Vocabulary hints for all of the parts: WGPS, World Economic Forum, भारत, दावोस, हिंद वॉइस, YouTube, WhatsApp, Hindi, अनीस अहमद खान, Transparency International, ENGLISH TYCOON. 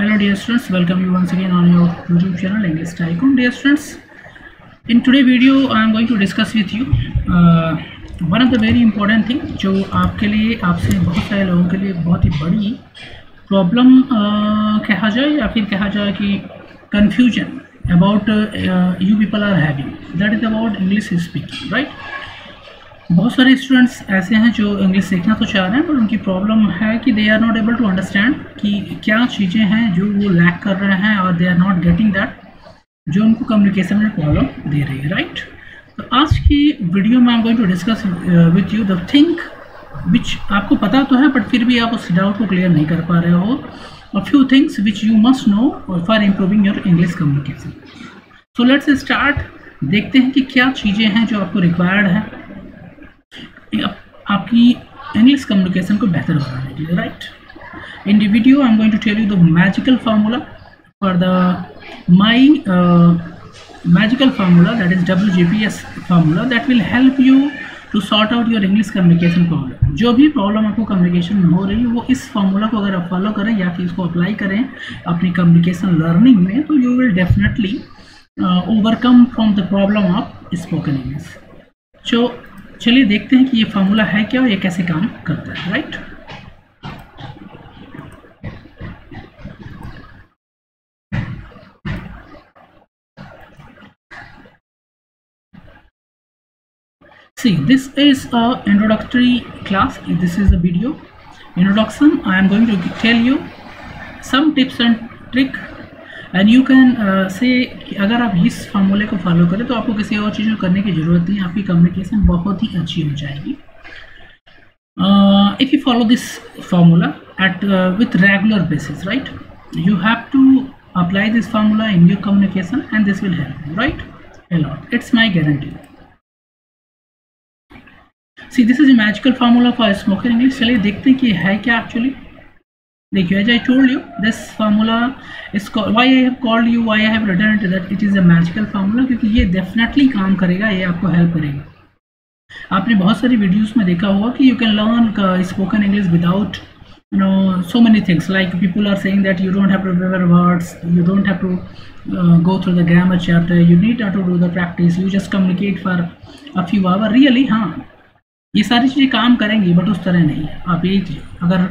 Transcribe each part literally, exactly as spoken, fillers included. Hello dear students, welcome you once again on your YouTube channel English Tycoon. Dear students, in today video I am going to discuss with you uh, one of the very important thing जो आपके लिए आपसे बहुत सारे लोगों के लिए बहुत ही बड़ी प्रॉब्लम uh, कहा जाए या फिर कहा जाए कि confusion about you people are having that is about English speaking right. बहुत सारे स्टूडेंट्स ऐसे हैं जो इंग्लिश सीखना तो चाह रहे हैं बट उनकी प्रॉब्लम है कि they are not able to understand कि क्या चीज़ें हैं जो वो लैक कर रहे हैं और they are not getting that जो उनको कम्युनिकेशन में प्रॉब्लम दे रही है राइट। तो आज की वीडियो में I am going to discuss with you the think which आपको पता तो है बट फिर भी आप उस डाउट को क्लियर नहीं कर पा रहे हो और few things which you must know for improving your English communication. So let's start, देखते हैं कि क्या चीज़ें हैं जो आपको रिक्वायर्ड है आपकी इंग्लिश कम्युनिकेशन को बेहतर बनाने के लिए right. In the video I am going to tell you the magical formula for the my magical formula that is W G P S formula that will help you to sort out your English communication problem. जो भी problem आपको communication में हो रही है वो इस formula को अगर आप फॉलो करें या फिर इसको अप्लाई करें अपनी कम्युनिकेशन लर्निंग में तो you will definitely overcome from the problem of spoken English. So चलिए देखते हैं कि ये फार्मूला है क्या और ये कैसे काम करता है right. See this is a introductory class, this is a video introduction. I am going to tell you some tips and trick and you can say अगर आप इस फार्मूले को फॉलो करें तो आपको किसी और चीज़ को करने की ज़रूरत नहीं, आपकी कम्युनिकेशन बहुत ही अच्छी हो जाएगी if you follow this formula at with regular basis right. You have to apply this formula in your communication and this will help you right a lot, it's my guarantee. See this is a magical formula for spoken English. चलिए देखते हैं कि है क्या actually. देखिए as I told you this formula is why I have called you why I have written it that it is a magical formula क्योंकि ये definitely काम करेगा, ये आपको हेल्प करेगा। आपने बहुत सारी वीडियोस में देखा होगा कि you can learn spoken English without you know so many things like people are saying that you don't have to remember words, you don't have to go through the grammar chapter, you need not to do the practice, you just communicate for a few hour. Really हाँ ये सारी चीज़ें काम करेंगी but उस तरह नहीं। आप ये अगर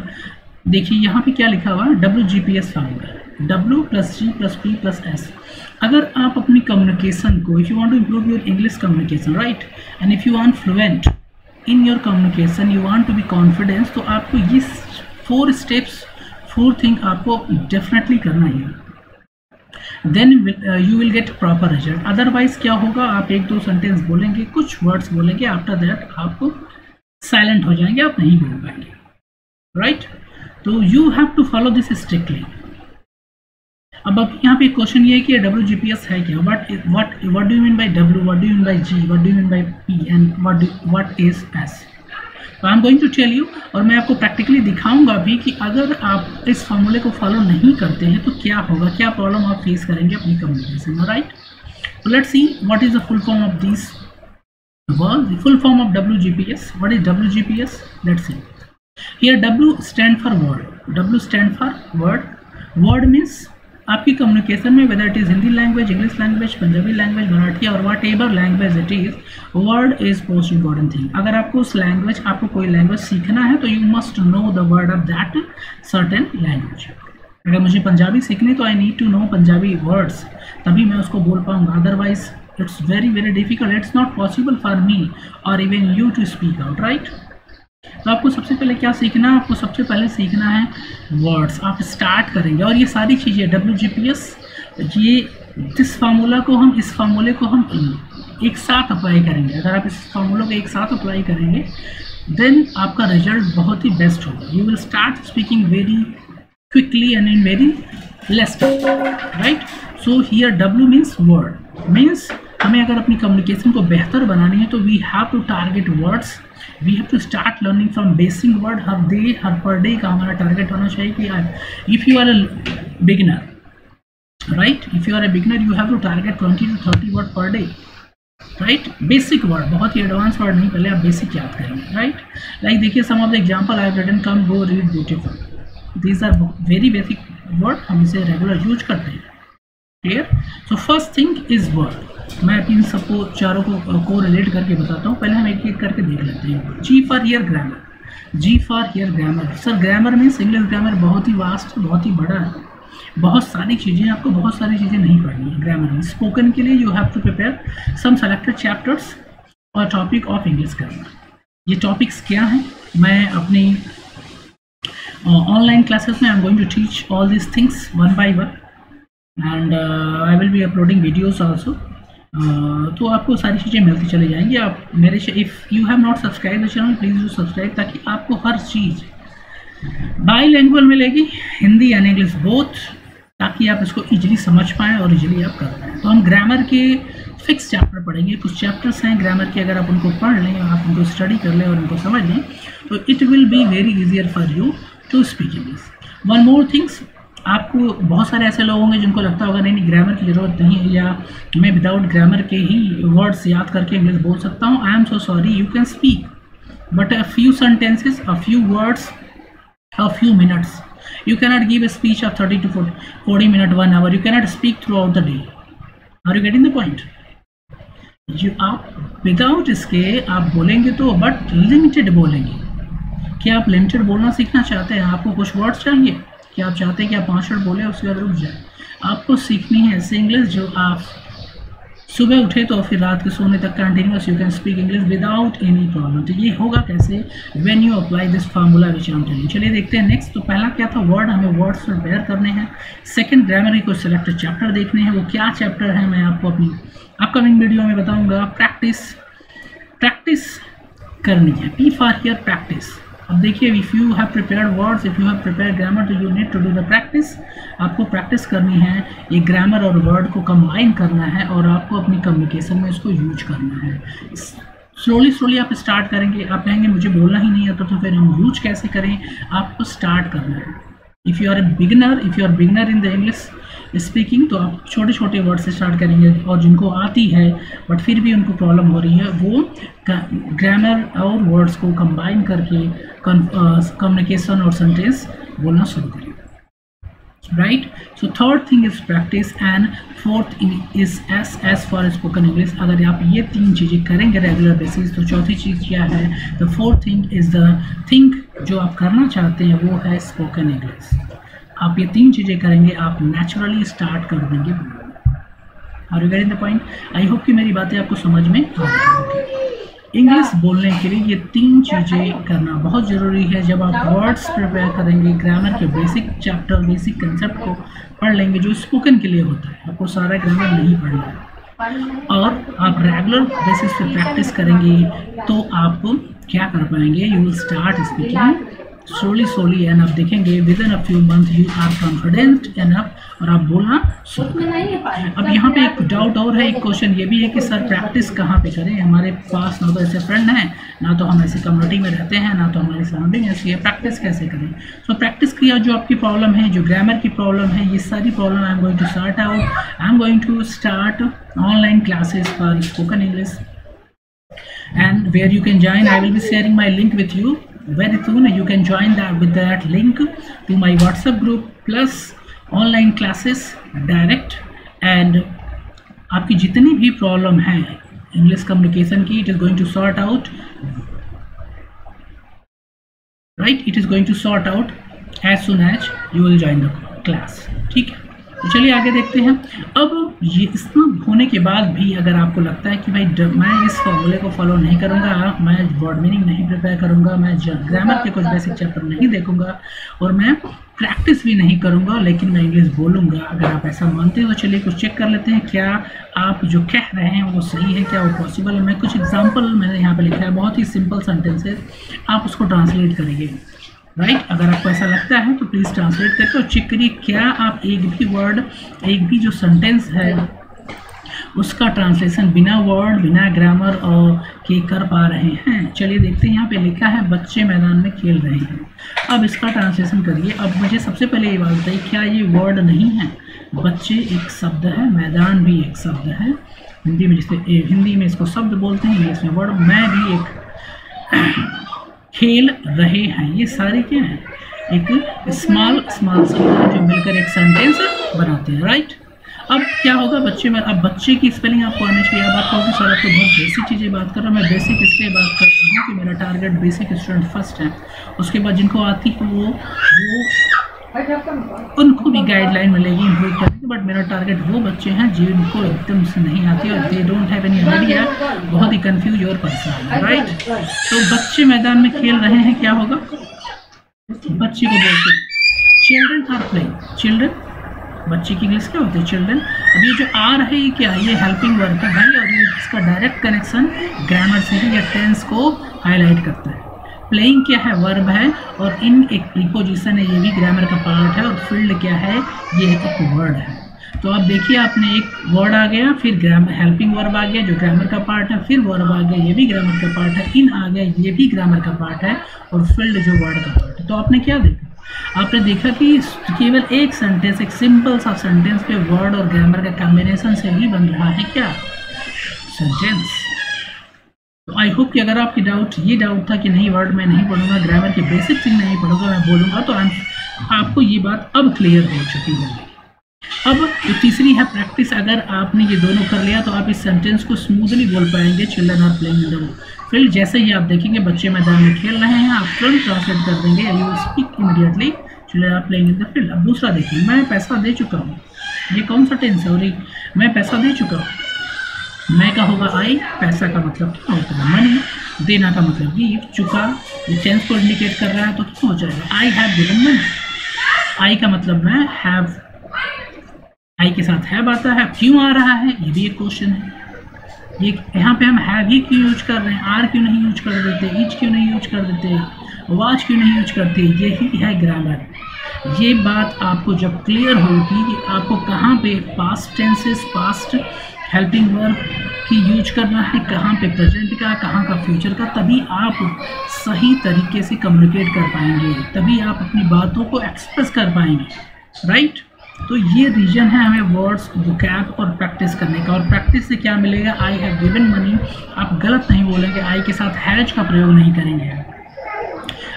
देखिए यहाँ पे क्या लिखा हुआ है W G P S formula, W plus G plus P plus S. अगर आप अपनी कम्युनिकेशन को if you want to improve your English communication right and if you want fluent in your communication, you want to be confidence, तो आपको ये four steps four thing आपको definitely करना है, then you will get proper result. Otherwise क्या होगा, आप एक दो सेंटेंस बोलेंगे, कुछ वर्ड्स बोलेंगे, आफ्टर दैट आपको साइलेंट हो जाएंगे, आप नहीं बोल पाएंगे राइट। तो you have to follow this strictly. अब अब यहाँ पे क्वेश्चन ये है कि डब्ल्यू जी पी एस है क्या, what what what do you mean by W, what do you mean by G, what do you mean by P and what what is S. I am going to tell you और मैं आपको practically दिखाऊंगा भी कि अगर आप इस फॉर्मूले को फॉलो नहीं करते हैं तो क्या होगा, क्या प्रॉब्लम आप फेस करेंगे अपनी कम्युनिकेशन में right. Let's see what is the full form of this word, full form of W G P S, what is W G P S. Let's see Here W stand for word. W stand for word. Word means आपकी communication में whether it is Hindi language, English language, Punjabi language, Marathi और whatever language it is, word is most important thing. अगर आपको उस language आपको कोई language सीखना है तो you must know the word of that certain language. अगर मुझे पंजाबी सीखनी तो I need to know Punjabi words, तभी मैं उसको बोल पाऊँगा, otherwise it's very very difficult, it's not possible for me or even you to speak out right. तो आपको सबसे पहले क्या सीखना है, आपको सबसे पहले सीखना है वर्ड्स। आप स्टार्ट करेंगे और ये सारी चीज़ें डब्ल्यू जी पी एस ये इस फार्मूला को हम इस फार्मूले को हम एक साथ अप्लाई करेंगे। अगर आप इस फार्मूला को एक साथ अप्लाई करेंगे देन आपका रिजल्ट बहुत ही बेस्ट होगा। You will start speaking very quickly and in very less time right. So here W means word, means हमें अगर अपनी कम्युनिकेशन को बेहतर बनानी है तो we have to target words, we have to start learning from basic word. हर day हर पर डे का हमारा टारगेट होना चाहिए कि यार if you are a beginner right, if you are a beginner you have to target twenty to thirty word per day right. Basic word, बहुत ही एडवांस वर्ड नहीं, पहले आप बेसिक याद करेंगे राइट। लाइक देखिए some of the example I have written come go read beautiful, these are very basic word हम इसे रेगुलर यूज करते हैं। Clear. So first thing is word. मैं इन सबको चारों को को रिलेट करके बताता हूँ। पहले हम एक एक करके देख लेते हैं। G for here grammar. G for here grammar. Sir grammar means English grammar बहुत ही वास्ट, बहुत ही बड़ा है, बहुत सारी चीज़ें, आपको बहुत सारी चीज़ें नहीं पढ़नी है ग्रामर में। स्पोकन के लिए you have to prepare some selected chapters और टॉपिक ऑफ इंग्लिश ग्रामर। ये टॉपिक्स क्या हैं, मैं अपनी ऑनलाइन क्लासेस में I am going to teach all this things one by one and I will be uploading videos also. तो आपको सारी चीज़ें मिलती चली जाएंगी। आप मेरे if you have not subscribe the channel please do subscribe, ताकि आपको हर चीज़ बाईलैंग्वेज मिलेगी, हिंदी एंड इंग्लिश बोथ, ताकि आप इसको इजीली समझ पाएँ और इजीली आप कर पाएँ। तो हम ग्रामर के फिक्स चैप्टर पढ़ेंगे। कुछ चैप्टर्स हैं ग्रामर के, अगर आप उनको पढ़ लें, आप उनको स्टडी कर लें और उनको समझ लें, तो it will be very easier for you to speak English. One more things, आपको बहुत सारे ऐसे लोग होंगे जिनको लगता होगा नहीं नहीं ग्रामर की ज़रूरत नहीं है, या मैं विदाउट ग्रामर के ही वर्ड्स याद करके इंग्लिश बोल सकता हूँ। I am so sorry, you can speak but a few sentences, a few words, a few minutes. You cannot give a speech of thirty to forty minute, one hour. You cannot speak throughout the day. Are you getting the point? You आप without इसके आप बोलेंगे तो but limited बोलेंगे। क्या आप limited बोलना सीखना चाहते हैं? आपको कुछ words चाहिए? क्या आप चाहते हैं कि आप पाँच वर्ड बोले उसके बाद रुक जाए? आपको सीखनी है ऐसे इंग्लिश जो आप सुबह उठे तो फिर रात के सोने तक continuous you can speak English without any problem. तो ये होगा कैसे, when you apply this formula which am telling. चलिए देखते हैं नेक्स्ट। तो पहला क्या था, वर्ड, हमें वर्ड्स प्रिपेयर करने हैं। सेकंड, ग्रामर के कुछ सिलेक्टेड चैप्टर देखने हैं। वो क्या चैप्टर है मैं आपको अपनी अपकमिंग वीडियो में बताऊँगा। प्रैक्टिस, प्रैक्टिस करनी है। P for here practice. अब देखिए, if you have prepared words, if you have prepared grammar, तो you need to do the practice. आपको प्रैक्टिस करनी है, ये ग्रामर और वर्ड को कंबाइन करना है और आपको अपनी कम्युनिकेशन में इसको यूज करना है। स्लोली स्लोली आप स्टार्ट करेंगे। आप कहेंगे मुझे बोलना ही नहीं आता, तो फिर हम यूज कैसे करें? आपको स्टार्ट करना है। If you are a beginner, if you are beginner in the English speaking, तो आप छोटे छोटे वर्ड से स्टार्ट करेंगे। और जिनको आती है बट फिर भी उनको प्रॉब्लम हो रही है, वो ग्रामर और वर्ड्स को कंबाइन करके कम्युनिकेशन और सेंटेंस बोलना शुरू करेंगे। Right. So third thing is practice and fourth is S S for spoken English. अगर आप ये तीन चीज़ें करेंगे रेगुलर बेसिस, तो चौथी चीज़ क्या है? The fourth thing is the thing जो आप करना चाहते हैं वो है स्पोकन इंग्लिश। आप ये तीन चीज़ें करेंगे, आप नेचुरली स्टार्ट कर देंगे। और you getting the point? I hope कि मेरी बातें आपको समझ में आ रही होंगी। इंग्लिश बोलने के लिए ये तीन चीज़ें करना बहुत ज़रूरी है। जब आप वर्ड्स प्रिपेयर करेंगे, ग्रामर के बेसिक चैप्टर, बेसिक कंसेप्ट को पढ़ लेंगे जो स्पोकन के लिए होता है, आपको सारा ग्रामर नहीं पढ़ना है, और आप रेगुलर बेसिस पे प्रैक्टिस करेंगे तो आप क्या कर पाएंगे, you will start speaking slowly slowly. And आप देखेंगे within a few month you are confident enough, और आप बोलना शुरू करें। अब यहाँ पे एक डाउट और है, एक क्वेश्चन ये भी है कि सर प्रैक्टिस कहाँ पे करें? हमारे पास ना तो ऐसे फ्रेंड हैं, ना तो हम ऐसे कम्युनिटी में रहते हैं, ना तो हमारी सराउंडिंग ऐसी है, प्रैक्टिस कैसे करें? सो प्रैक्टिस की जो आपकी प्रॉब्लम है, जो ग्रामर की प्रॉब्लम है, ये सारी problem I am going to start out. I am going to start online classes for spoken English and where you can join. I will be sharing my link with you very soon. You can join that with that link to my WhatsApp group plus online classes direct. and आपकी जितनी भी problem है English communication की, it is going to sort out. Right, it is going to sort out as soon as you will join the class. ठीक है, तो चलिए आगे देखते हैं। अब ये इतना होने के बाद भी अगर आपको लगता है कि भाई मैं इस फॉर्मूले को फॉलो नहीं करूँगा, मैं वर्ड मीनिंग नहीं प्रिपेयर करूँगा, मैं ग्रामर के कुछ बेसिक चैप्टर नहीं देखूँगा, और मैं प्रैक्टिस भी नहीं करूँगा, लेकिन मैं इंग्लिश बोलूँगा, अगर आप ऐसा मानते हो तो चलिए कुछ चेक कर लेते हैं क्या आप जो कह रहे हैं वो सही है, क्या वो पॉसिबल है। मैं कुछ एग्जाम्पल मैंने यहाँ पर लिखा है, बहुत ही सिंपल सेंटेंसेज, आप उसको ट्रांसलेट करेंगे। Right right? अगर आपको ऐसा लगता है तो प्लीज़ ट्रांसलेट करके और चेक करिए क्या आप एक भी वर्ड, एक भी जो सेंटेंस है उसका ट्रांसलेशन बिना वर्ड, बिना ग्रामर और के कर पा रहे हैं। चलिए देखते हैं। यहाँ पे लिखा है बच्चे मैदान में खेल रहे हैं। अब इसका ट्रांसलेशन करिए। अब मुझे सबसे पहले ये बात बताइए, क्या ये वर्ड नहीं है? बच्चे एक शब्द है, मैदान भी एक शब्द है, हिंदी में जिससे हिंदी में इसको शब्द बोलते हैं, इंग्लिश में वर्ड। मैं भी एक खेल रहे हैं, ये सारे क्या हैं? एक स्मॉल स्मॉल स्मॉल जो मिलकर एक सेंटेंस बनाते हैं, राइट। अब क्या होगा बच्चे में, अब बच्चे की स्पेलिंग आपको आनी चाहिए। अब आप कहोगे सर आप तो बहुत बेसिक चीज़ें बात कर रहा हूँ। मैं बेसिक इसलिए बात कर रहा हूँ कि मेरा टारगेट बेसिक स्टूडेंट फर्स्ट है। उसके बाद जिनको आती है वो वो उनको भी गाइडलाइन मिलेगी, इम्प्रूव करेंगे। बट मेरा टारगेट वो बच्चे हैं जिनको एकदम से नहीं आती और they don't have any idea, बहुत ही कन्फ्यूज और परेशान है, राइट। तो बच्चे मैदान में खेल रहे हैं, क्या होगा, बच्चे को बोलते चिल्ड्रन आर प्लेइंग। चिल्ड्रन बच्चे की इंग्लिश क्या होती है, चिल्ड्रन। अब ये जो आ रहे हैं क्या, ये हेल्पिंग वर्ब है और ये इसका डायरेक्ट कनेक्शन ग्रामर से है या टेंस को हाईलाइट करता है। प्लेइंग क्या है, वर्ब है और इन एक प्रीपोजिशन है, ये भी ग्रामर का पार्ट है। और फील्ड क्या है, ये एक वर्ड है। तो आप देखिए आपने एक वर्ड आ गया, फिर ग्रामर हेल्पिंग वर्ब आ गया जो ग्रामर का पार्ट है, फिर वर्ब आ गया ये भी ग्रामर का पार्ट है, इन आ गया ये भी ग्रामर का पार्ट है और फील्ड जो वर्ड का पार्ट है। तो आपने क्या देखा, आपने देखा कि केवल एक सेंटेंस, एक सिंपल सा सेंटेंस पे वर्ड और ग्रामर का कॉम्बिनेशन से ही बन रहा है क्या, सेंटेंस। तो आई होप कि अगर आपकी डाउट ये डाउट था कि नहीं वर्ड मैं नहीं पढ़ूंगा, ग्रामर की बेसिक थिंग नहीं पढ़ूंगा, मैं बोलूँगा, तो आपको ये बात अब क्लियर हो चुकी होगी। अब तीसरी है प्रैक्टिस। अगर आपने ये दोनों कर लिया तो आप इस सेंटेंस को स्मूथली बोल पाएंगे, children are playing in the field. जैसे ही आप देखेंगे बच्चे मैदान में खेल रहे हैं, आप तुरंत ट्रांसलेट कर देंगे, you speak immediately children are playing in the field. अब दूसरा देखिए, मैं पैसा दे चुका हूँ, ये कौन सा टेंस है, और मैं पैसा दे चुका हूँ। मैं का होगा आई, पैसा का मतलब क्या होता है, मनी, देना का मतलब गिव, चुका ये टेंस को इंडिकेट कर रहा है, तो क्या हो जाएगा, I have given money. I का मतलब मैं, हैव आई के साथ हैव आता है, क्यों आ रहा है ये भी एक क्वेश्चन है। ये यहाँ पे हम हैव ही क्यों यूज कर रहे हैं, आर क्यों नहीं यूज कर देते, इच क्यों नहीं यूज कर देते, वाच क्यों नहीं यूज करते, यही है ग्रामर। ये बात आपको जब क्लियर होगी कि आपको कहाँ पे past tenses, past helping verb की यूज करना है, कहाँ पे प्रेजेंट का, कहाँ का फ्यूचर का, तभी आप सही तरीके से कम्युनिकेट कर पाएंगे, तभी आप अपनी बातों को एक्सप्रेस कर पाएंगे, राइट। तो ये रीजन है हमें वर्ड्स, वोकैब और प्रैक्टिस करने का। और प्रैक्टिस से क्या मिलेगा, आई हैव गिवन मनी, आप गलत नहीं बोलेंगे, आई के साथ हैज का प्रयोग नहीं करेंगे,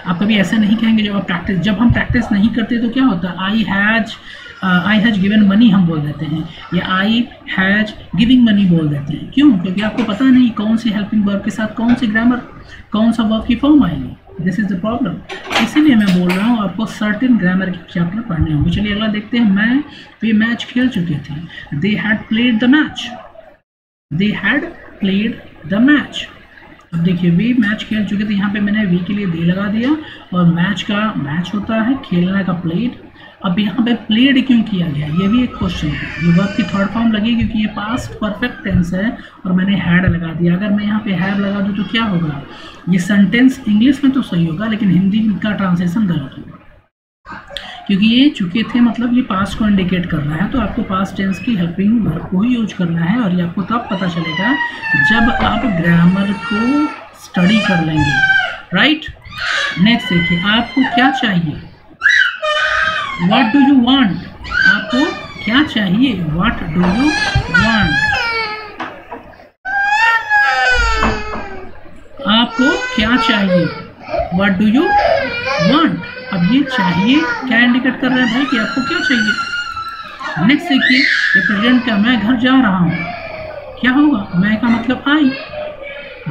आप कभी ऐसा नहीं कहेंगे। जब आप प्रैक्टिस जब हम प्रैक्टिस नहीं करते तो क्या होता है, I has I has given money हम बोल देते हैं, या आई हैज गिविंग मनी बोल देते हैं। क्यों, क्योंकि आपको पता नहीं कौन सी हेल्पिंग वर्ब के साथ कौन सी ग्रामर, कौन सा वर्ब की फॉर्म आएगी, दिस इज द प्रॉब्लम। इसीलिए मैं बोल रहा हूँ आपको सर्टेन ग्रामर के चैप्टर पढ़ने होंगे। चलिए अगला देखते हैं, मैं वे मैच खेल चुके थे, they had played the match, they had played the match. अब देखिए वे मैच खेल चुके थे, यहाँ पे मैंने वे के लिए दे लगा दिया और मैच का मैच होता है, खेलना का प्लेड। अब यहाँ पे प्लेड क्यों किया गया, ये भी एक क्वेश्चन है। ये वर्ब की थर्ड फॉर्म लगी क्योंकि ये पास्ट परफेक्ट टेंस है और मैंने हैड लगा दिया। अगर मैं यहाँ पे हैव लगा दूँ तो क्या होगा, ये सेंटेंस इंग्लिश में तो सही होगा लेकिन हिंदी का ट्रांसलेशन गलत होगा, क्योंकि ये चुके थे मतलब ये पास्ट को इंडिकेट कर रहा है, तो आपको पास्ट टेंस की हेल्पिंग वर्ब को ही यूज करना है। और ये आपको तब पता चलेगा जब आप ग्रामर को स्टडी कर लेंगे, राइट। नेक्स्ट देखिए, आपको क्या चाहिए, व्हाट डू यू वांट, आपको क्या चाहिए, व्हाट डू यू वांट, आपको क्या चाहिए, व्हाट डू यू वांट। अब ये चाहिए क्या इंडिकेट कर रहा है भाई कि आपको क्या चाहिए। नेक्स्ट देखिए, ये प्रेजेंट का मैं घर जा रहा हूँ, क्या होगा, मैं का मतलब आई,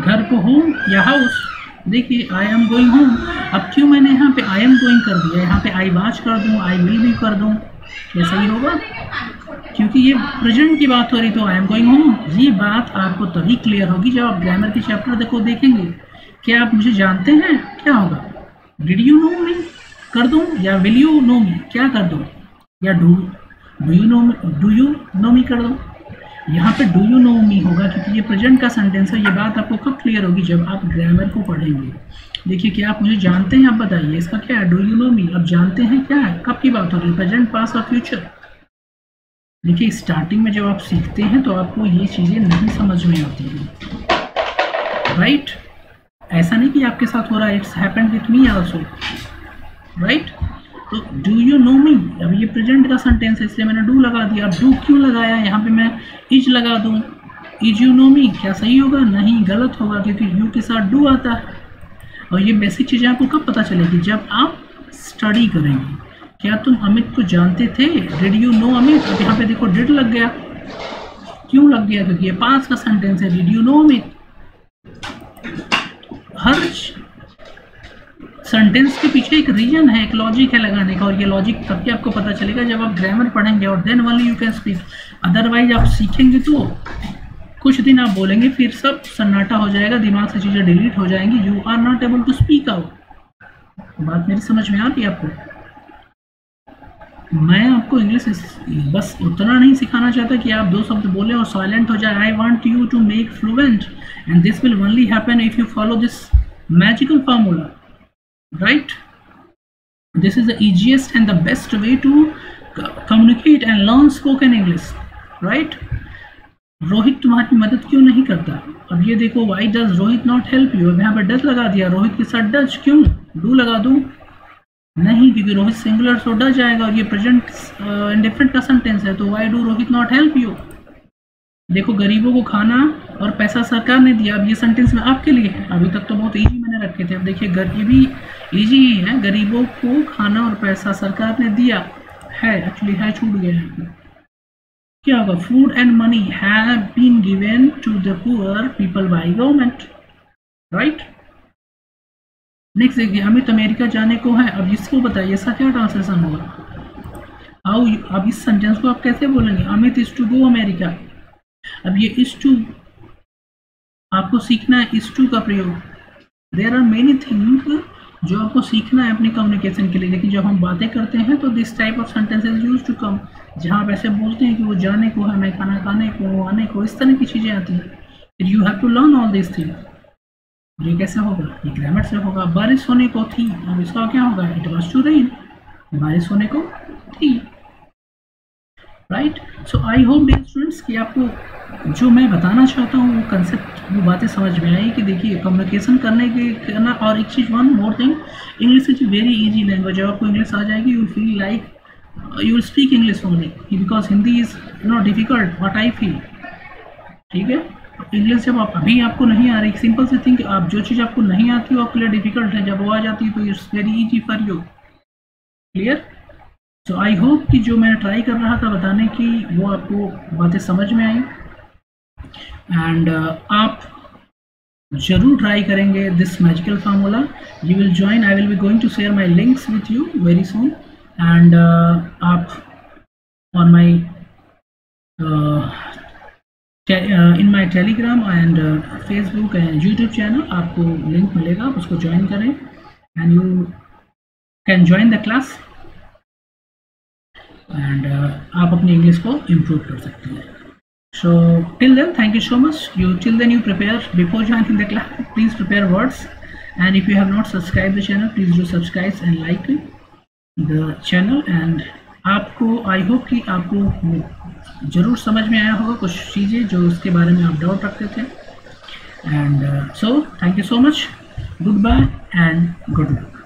घर को होम या हाउस। देखिए आई एम गोइंग होम, अब क्यों मैंने यहाँ पे आई एम गोइंग कर दिया, यहाँ पे आई वाच कर दूँ, आई विल भी कर दूँ, ये सही होगा क्योंकि ये प्रेजेंट की बात हो रही, तो आई एम गोइंग होम। ये बात आपको तभी क्लियर होगी जब आप ग्रामर के चैप्टर देखो देखेंगे। क्या आप मुझे जानते हैं, क्या होगा, डिड यू नो मी कर दूँ, या विल यू नो मी क्या कर दूँ, या do do you know me do you know me कर दूँ। यहाँ पे डू यू नो मी होगा क्योंकि ये प्रेजेंट का सेंटेंस है। ये बात आपको कब क्लियर होगी, जब आप ग्रामर को पढ़ेंगे। देखिए क्या आप मुझे जानते हैं, आप बताइए इसका क्या है, डू यू नो मी। अब जानते हैं क्या है, कब की बात हो रही है, प्रेजेंट, पास्ट और फ्यूचर। देखिए स्टार्टिंग में जब आप सीखते हैं तो आपको ये चीज़ें नहीं समझ में आती हैं, राइट। ऐसा नहीं कि आपके साथ हो रहा है, it's happened with me also, right. तो डू यू नो मी, अब ये प्रेजेंट का सेंटेंस है इसलिए मैंने डू लगा दिया। अब डू क्यों लगाया, यहाँ पे मैं इज लगा दूँ, इज यू नो मी, क्या सही होगा, नहीं गलत होगा क्योंकि यू के साथ डू आता है। और ये बेसिक चीज़ें आपको कब पता चलेगी, जब आप स्टडी करेंगे। क्या तुम अमित को जानते थे? Did you know Amit? अब यहाँ पे देखो डिड लग गया, क्यों लग गया? क्योंकि ये पास का सेंटेंस है। डिड यू नो अमित हर सेंटेंस के पीछे एक रीजन है, एक लॉजिक है लगाने का, और ये लॉजिक तब भी आपको पता चलेगा जब आप ग्रामर पढ़ेंगे, और then only you can speak. Otherwise आप सीखेंगे तो कुछ दिन आप बोलेंगे फिर सब सन्नाटा हो जाएगा, दिमाग से चीज़ें डिलीट हो जाएंगी। You are not able to speak out. बात मेरी समझ में आ रही है आपको? मैं आपको इंग्लिश बस उतना नहीं सिखाना चाहता कि आप दो शब्द बोलें और साइलेंट हो जाए। I want you to make fluent and this will only happen if you follow this magical formula, right? This is the easiest and the best way to communicate and learn spoken English, right? Rohit तुम्हारी मदद क्यों नहीं करता? अब ये देखो why does Rohit not help you? अब यहाँ पर डज लगा दिया, रोहित के साथ डज क्यों? डू लगा दूँ? नहीं, क्योंकि रोहित सिंगुलर सो डज आएगा और ये प्रेजेंट इंडिफरेंट का सेंटेंस है, तो why do Rohit not help you? देखो गरीबों को खाना और पैसा सरकार ने दिया। अब ये सेंटेंस में आपके लिए है, अभी तक तो बहुत इजी मैंने रखे थे। अब देखिए गरीबी इजी ही है, गरीबों को खाना और पैसा सरकार ने दिया है, एक्चुअली है छूट गया है। क्या होगा? Food and money have been given to the poor people by government, right? Next देखिए अमित अमेरिका जाने को है। अब इसको बताइए इसका क्या ट्रांसलेशन होगा? आओ, अब इस सेंटेंस को आप कैसे बोलेंगे? Amit is to go America. अब ये इस टू आपको सीखना है, इस टू का प्रयोग। देर आर मेनी थिंग जो आपको सीखना है अपनी कम्युनिकेशन के लिए, लेकिन जब हम बातें करते हैं तो this type of sentences use to come, जहाँ आप ऐसे बोलते हैं कि वो जाने को है, मैं खाना खाने को, वो आने को, इस तरह की चीज़ें आती हैं। You have to learn all this thing. ये कैसे होगा? ये ग्रामर से होगा। बारिश होने को थी, अब इसका क्या होगा? It was to rain. बारिश होने को थी, right? So I hope dear students कि आपको जो मैं बताना चाहता हूँ वो कंसेप्ट, वो बातें समझ में आई कि देखिए कम्युनिकेशन करने के करना। और एक चीज़, one more thing, English is very easy language. जब आपको इंग्लिश आ जाएगी you feel like you will speak English only, because Hindi is not difficult what I feel, ठीक है? इंग्लिश जब आप अभी आपको नहीं आ रही, सिंपल सी थिंग, आप जो चीज़ आपको नहीं आती वो आपके लिए डिफिकल्ट है, जब वो आ जाती है तो it's very easy for you, clear? तो आई होप कि जो मैं ट्राई कर रहा था बताने की वो आपको बातें समझ में आई, एंड uh, आप जरूर ट्राई करेंगे this magical formula. You will join, I will be going to share my links with you very soon, and आप on my in my Telegram and Facebook and YouTube channel आपको link मिलेगा, आप उसको join करें and you can join the class, and uh, आप अपनी English को improve कर सकते हैं। So till then thank you so much. You till then you prepare before joining the class, please prepare words, and if you have not subscribe the channel please do subscribe and like the channel. And आपको I hope कि आपको जरूर समझ में आया होगा कुछ चीज़ें जो उसके बारे में आप डाउट रखते थे, and so thank you so much, goodbye and good luck.